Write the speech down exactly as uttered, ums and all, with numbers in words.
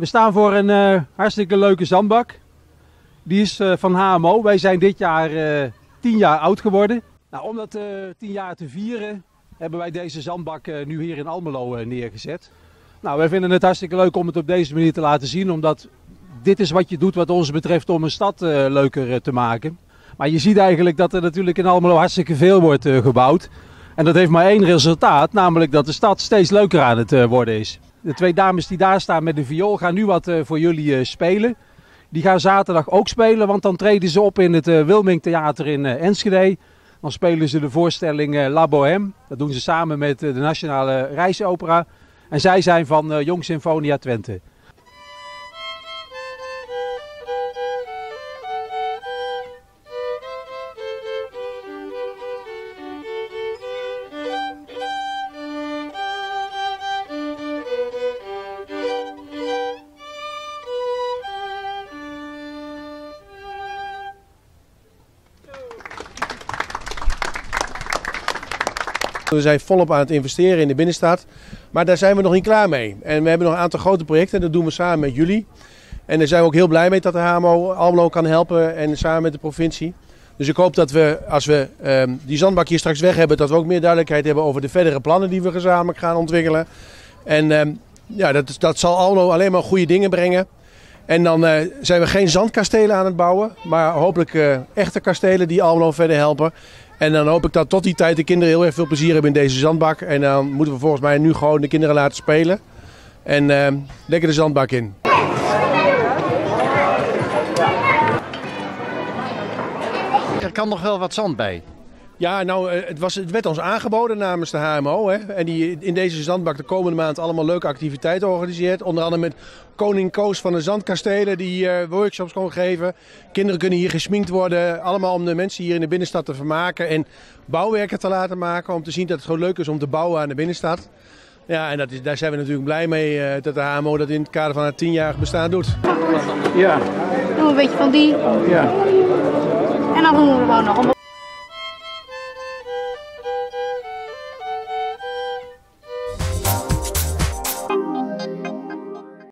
We staan voor een uh, hartstikke leuke zandbak. Die is uh, van H M O. Wij zijn dit jaar uh, tien jaar oud geworden. Nou, om dat uh, tien jaar te vieren hebben wij deze zandbak uh, nu hier in Almelo uh, neergezet. Nou, wij vinden het hartstikke leuk om het op deze manier te laten zien. Omdat dit is wat je doet wat ons betreft om een stad uh, leuker uh, te maken. Maar je ziet eigenlijk dat er natuurlijk in Almelo hartstikke veel wordt uh, gebouwd. En dat heeft maar één resultaat, namelijk dat de stad steeds leuker aan het uh, worden is. De twee dames die daar staan met de viool gaan nu wat voor jullie spelen. Die gaan zaterdag ook spelen, want dan treden ze op in het Wilmingtheater in Enschede. Dan spelen ze de voorstelling La Bohème. Dat doen ze samen met de Nationale Reisopera. En zij zijn van Jong Sinfonia Twente. We zijn volop aan het investeren in de binnenstad, maar daar zijn we nog niet klaar mee. En we hebben nog een aantal grote projecten, dat doen we samen met jullie. En daar zijn we ook heel blij mee dat de H M O Almelo kan helpen en samen met de provincie. Dus ik hoop dat we, als we um, die zandbak hier straks weg hebben, dat we ook meer duidelijkheid hebben over de verdere plannen die we gezamenlijk gaan ontwikkelen. En um, ja, dat, dat zal Almelo alleen maar goede dingen brengen. En dan uh, zijn we geen zandkastelen aan het bouwen, maar hopelijk uh, echte kastelen die Almelo verder helpen. En dan hoop ik dat tot die tijd de kinderen heel erg veel plezier hebben in deze zandbak. En dan moeten we volgens mij nu gewoon de kinderen laten spelen. En uh, lekker de zandbak in. Er kan nog wel wat zand bij. Ja, nou, het, was, het werd ons aangeboden namens de H M O. Hè. En die in deze zandbak de komende maand allemaal leuke activiteiten organiseert. Onder andere met Koning Koos van de Zandkastelen die uh, workshops kon geven. Kinderen kunnen hier gesminkt worden. Allemaal om de mensen hier in de binnenstad te vermaken. En bouwwerken te laten maken. Om te zien dat het gewoon leuk is om te bouwen aan de binnenstad. Ja, en dat is, daar zijn we natuurlijk blij mee uh, dat de H M O dat in het kader van haar tienjarig bestaan doet. Ja. Doe een beetje van die. Ja. En dan doen we gewoon nog een